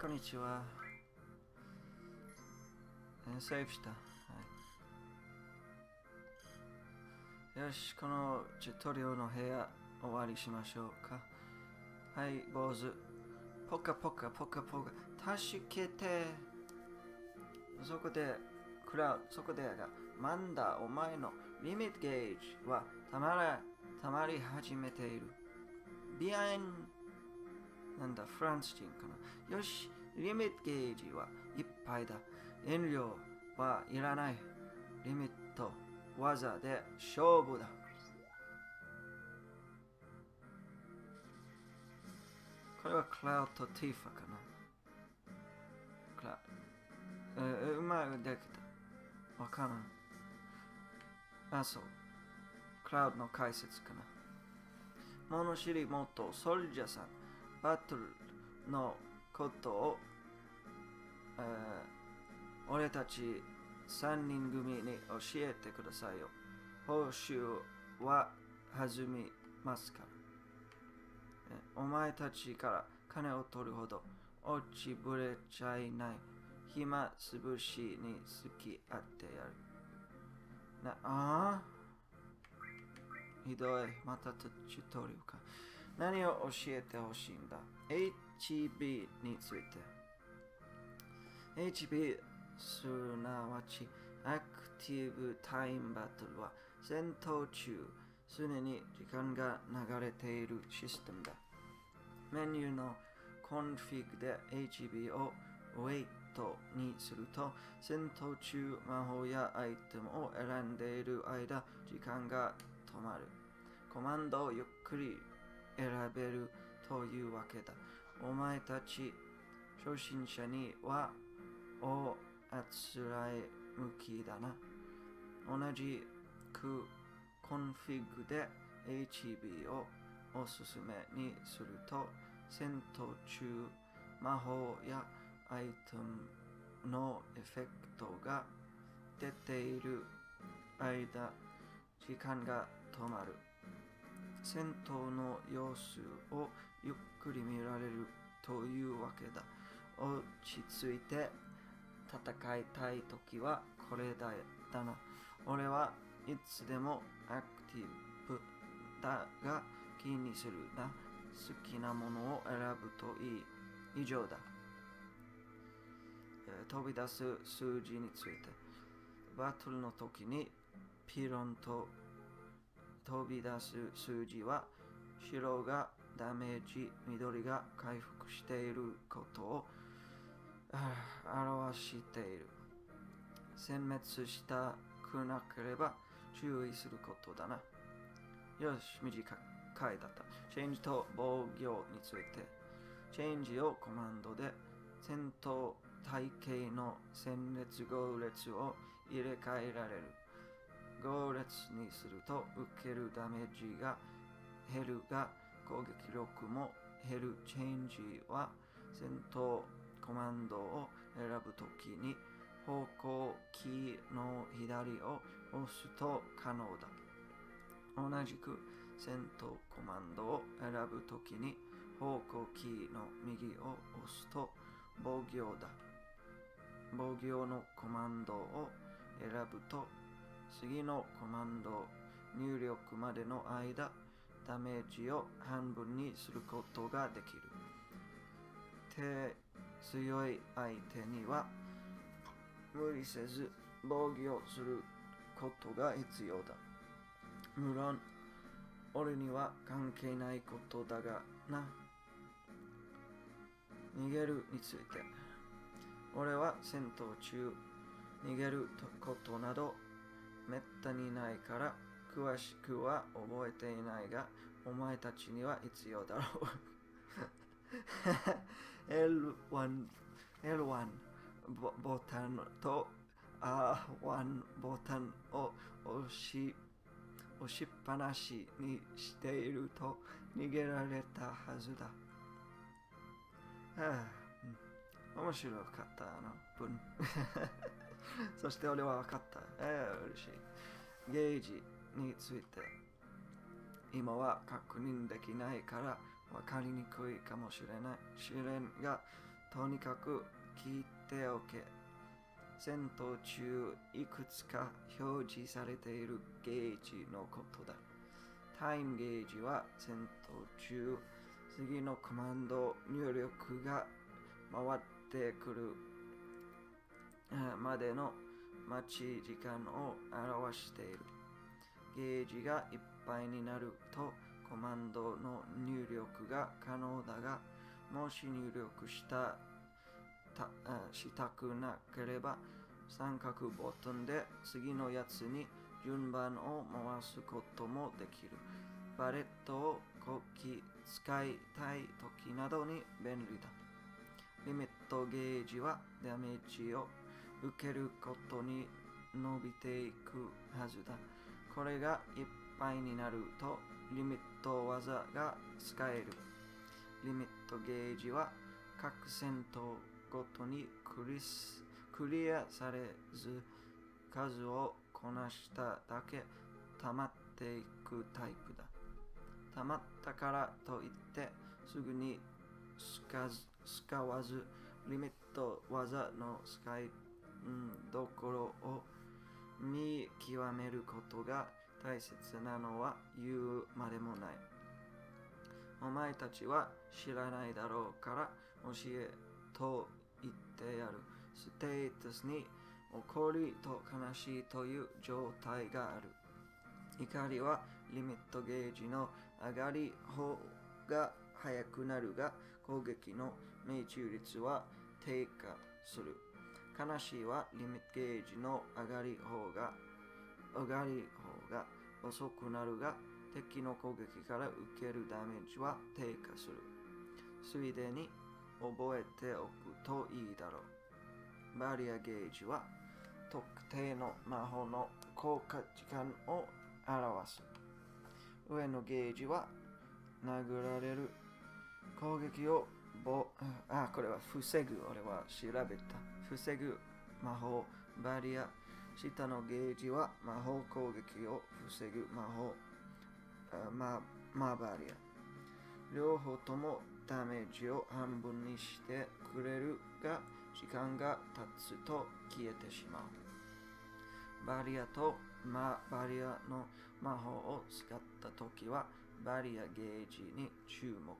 Konnichiwa.セーフした。はい、よし、このチュートリオの部屋終わりしましょうか。はい、坊主。ポカポカポカポカ。助けて。そこで、クラウド、そこでが、マンダ、お前のリミットゲージはたまり始めている。ビアン、なんだ、フランス人かな。よし、リミットゲージはいっぱいだ。遠慮はいらない。リミット、技で勝負だ。これはクラウドとティファかな。クラウド、うまくできた。わからん。あ、そう。クラウドの解説かな。物知り元ソルジャさん、バトルのことを、俺たち3人組に教えてくださいよ。報酬は弾みますから。お前たちから金を取るほど落ちぶれちゃいない。暇つぶしに付き合ってやる。ああ、ひどい。またチュートリオか。何を教えてほしいんだ ?HB について。HB、すなわちアクティブタイムバトルは戦闘中、常に時間が流れているシステムだ。メニューのコンフィグで HB をウェイトにすると、戦闘中魔法やアイテムを選んでいる間、時間が止まる。コマンドをゆっくり選べるというわけだ。お前たち初心者にはおあつらい向きだな。同じくコンフィグで HB をおすすめにすると、戦闘中魔法やアイテムのエフェクトが出ている間、時間が止まる。戦闘の様子をゆっくり見られるというわけだ。落ち着いて戦いたいときはこれだな。俺はいつでもアクティブだが気にするな。好きなものを選ぶといい。以上だ。飛び出す数字について。バトルの時にピロンと飛び出す数字は、白がダメージ、緑が回復していることを表している。殲滅したくなければ注意することだな。よし、短いだった。チェンジと防御について。チェンジをコマンドで戦闘体系の戦列号列を入れ替えられる。号列にすると受けるダメージが減るが攻撃力も減る。チェンジは戦闘コマンドを選ぶときに方向キーの左を押すと可能だ。同じく戦闘コマンドを選ぶときに方向キーの右を押すと防御だ。防御のコマンドを選ぶと次のコマンド入力までの間、ダメージを半分にすることができる。強い相手には無理せず防御することが必要だ。無論、俺には関係ないことだがな。逃げるについて。俺は戦闘中、逃げることなどめったにないから、詳しくは覚えていないが、お前たちには必要だろう。L1 ボタンと R1 ボタンを押しっぱなしにしていると逃げられたはずだ。面白かった分。そして俺は分かった。嬉しい。ゲージについて。今は確認できないから分かりにくいかもしれないが、とにかく聞いておけ。戦闘中いくつか表示されているゲージのことだ。タイムゲージは戦闘中次のコマンド入力が回ってくるまでの待ち時間を表している。ゲージがいっぱいになるとコマンドの入力が可能だが、もし入力したくなければ三角ボタンで次のやつに順番を回すこともできる。バレットをこき使いたい時などに便利だ。リミットゲージはダメージを受けることに伸びていくはずだ。これがいっぱいになるとリミット技が使える。リミットゲージは各戦闘ごとにクリアされず数をこなしただけ溜まっていくタイプだ。溜まったからといってすぐに使わずリミット技の使いどころを見極めることが大切なのは言うまでもない。お前たちは知らないだろうから教えと言ってやる。ステータスに怒りと悲しいという状態がある。怒りはリミットゲージの上がり方が速くなるが、攻撃の命中率は低下する。悲しいはリミットゲージの上がり方が遅くなるが、敵の攻撃から受けるダメージは低下する。ついでに覚えておくといいだろう。バリアゲージは特定の魔法の効果時間を表す。上のゲージは殴られる攻撃をこれは防ぐ。俺は調べた。防ぐ魔法バリア。下のゲージは魔法攻撃を防ぐ魔法バリア。両方ともダメージを半分にしてくれるが、時間が経つと消えてしまう。バリアとバリアの魔法を使ったときはバリアゲージに注目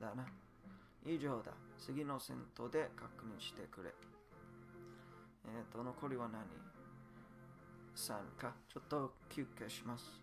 だな。以上だ。次の戦闘で確認してくれ。残りは何？3か。ちょっと休憩します。